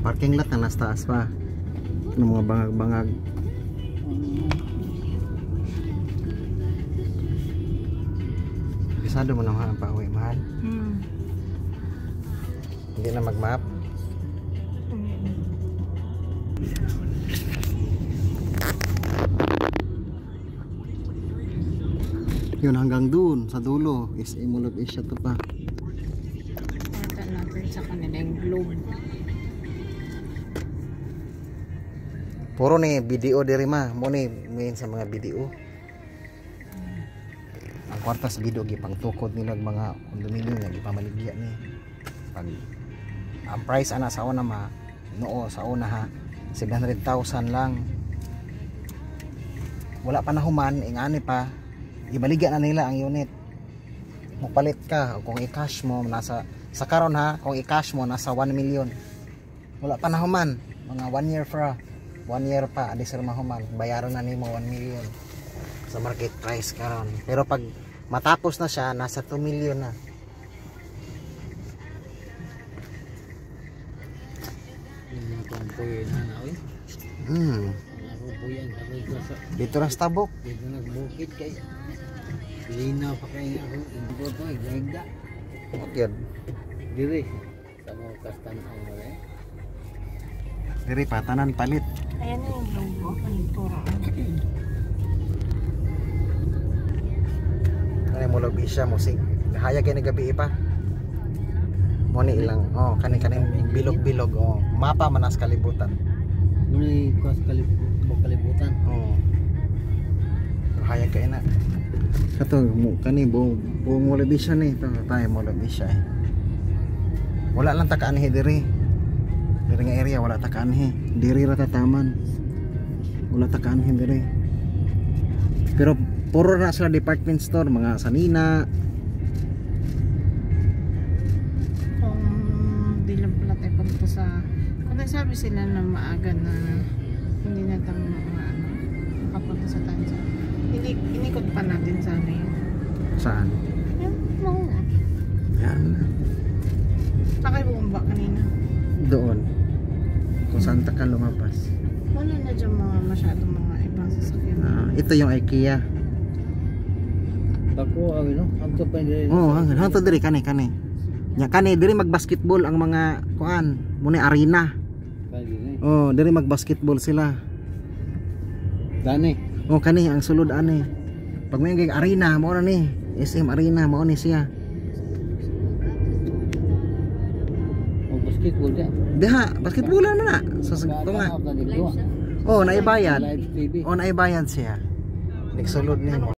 parking lot na nasa taas pa ng mga bangag-bangag. Isado mo na ang pauwi, mahal. Hindi na mag-map. Yun hanggang dun sa dulo is Imulog Asia to pa. Sa kanila yung globe. Puro ni video diri ma, mo ni main sa mga video. Ang kwarta sa video gipang tukod nila mga kondominyo nga gipamaligya ni. Pag ang price ana sa una ma, noo sa una ha, 700,000 lang. Wala pa na human, ingani pa, ibaligya na nila ang unit. Magpalit ka kung i-cash mo nasa sa karon ha, kung i-cash mo nasa 1 million. Wala pa na human, mga 1 year pa. 1 year pa adi sir mahuman, bayaran na nimo 1 million sa market price karon. Pero pag matapos na siya, nasa 2 million na. Dito ra sa tabok. Dito nagbukid kay. Linaw pa kay ako, dito pa ganda. Okay. Diri sama kastan amore. Diri patanan palit. Ayan yung logo panitura. Kani mo log Asia mo sing. Haya kay nagabi pa. Mo ni ilang oh kani-kani bilog-bilog oh mapa manas kalibutan. Ni kos kalibutan. Oh. Haya kay na. Kato mo kani buong Mall of Asia ni to tayo Mall of Asia. Wala lang takaanhe diri. Diri nga area wala takaanhe. Diri ra tataman. Wala takaanhe diri. Pero puro na sila department store, mga sanina. Kung di lang pala tayo punta sa kung nagsabi sila na maaga na hindi na tayo makapunta sa Tansa. Inikot pa natin sana yun. Saan? Yan, mga yan nakibumba kanina doon kung saan ka lumapas wala na dyan mga masyadong mga ibang sasakyan. Ito yung IKEA tako ang ino hanto pa hindi oh hanto diri kani nya kani diri magbasketball ang mga kuan muna arena oh diri magbasketball sila dani oh kani ang sulod ani pag may gig arena mo na ni SM Arena mo ni siya. Basketball dia. Deha, basketball na. Sasagto nga. Oh, naibayad. Oh, naibayad siya. Nagsulod ni